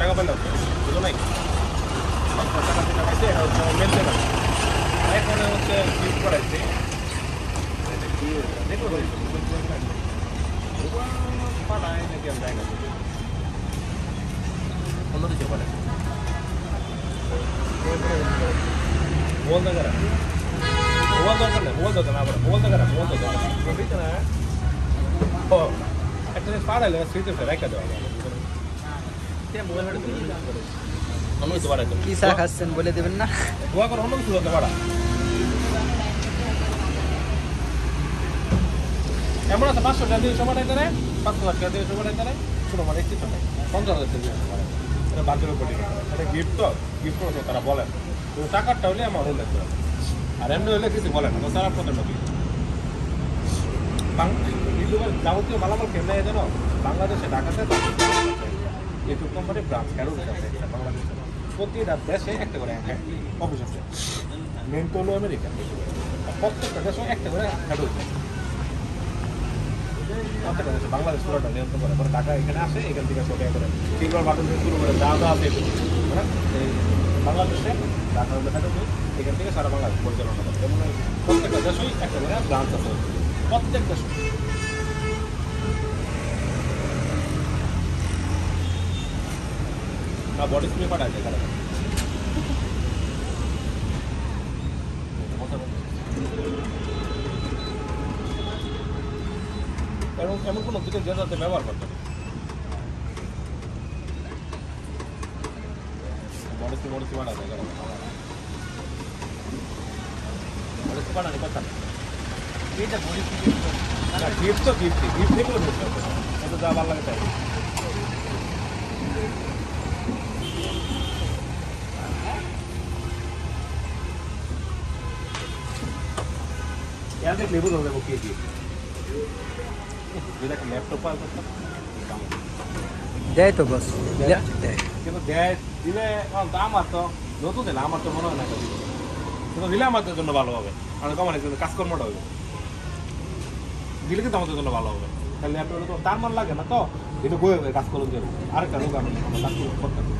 টাকা বন্ধ বুঝো নাই টাকা টাকা আছে আর মেলতে না এখানে হচ্ছে কি করাইছে এটা কি দেখো ভাই পাড়ায় নাকি আমরা জায়গা বন্ধ দিতে পারে বন্ধ করা বন্ধ করা বন্ধ করা বন্ধ করা প্রবৃত্তি না ও একটা পাড়ালে সিটে রাখা দাও تم بقول هذا هم يسوون هذا كيسا خاصن بقوله تبينا دعاء كرهم هم يسوون هذا أمورنا تباش شو كذي شو ما نقدره باش شو كذي شو ما نقدره شو ما نقدر شو ما كم جالس تبيه أنا باكله بدي أنا gift هو ترى بوله هو تاكل تولي أما هو لقطه أرامي ولا كذي بوله هو سارا بوتر مبي بان يلو بال داوتيو مالا مال كملا يدنا بانغاديش داكسة এই কোম্পানি ব্রাঞ্চ কারণ এটা বাংলাদেশে প্রতিটা দেশে একটা করে অফিস আছে মেইন তো হলো আমেরিকা প্রত্যেকটা দেশে একটা করে হেড অফিস প্রত্যেকটা দেশে বাংলাদেশ পুরোটা নিয়ন্ত্রণ করে পরে ঢাকা এখানে আসে এখান থেকে সবাই করে তিনবার বাটন থেকে শুরু করে দাদা আছে মানে বাংলাদেশে ঢাকা হেড অফিস এখান থেকে সারা বাংলাদেশ পরিচালনা করে মানে প্রত্যেকটা দেশে একটা করে ব্রাঞ্চ আছে প্রত্যেক দেশে बॉडी स्प्रे पड़ा है करा एवं एमन को नजदीक जरूरत है व्यवहार करते हैं बॉडी स्प्रे पड़ा है करा बॉडी स्प्रे पड़ा नहीं पता ये तो बॉडी स्प्रे गिफ्ट नहीं बोल सकते तो दवा लगता है यार देख लेबल हो गया वो केजी मेरा का लैपटॉप आ गया दे तो बस दे देखो दे दिले हम दाम आता নতুন দিলে আমার তো মনে হয় না কিন্তু দিলে আমাদের জন্য ভালো হবে আর কমন একটু কাজকর্মটা হবে দিলে কিন্তু আমাদের জন্য ভালো হবে তাহলে ল্যাপটপে তো তার মন লাগে না তো এটা বই হবে কাজ করতে হবে আর কারো কারণ কাজ করতে হবে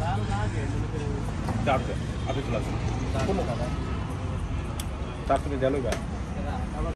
তার লাগে তারতে আপনি চলে আসুন কোন কথা তার তুমি দেওয়া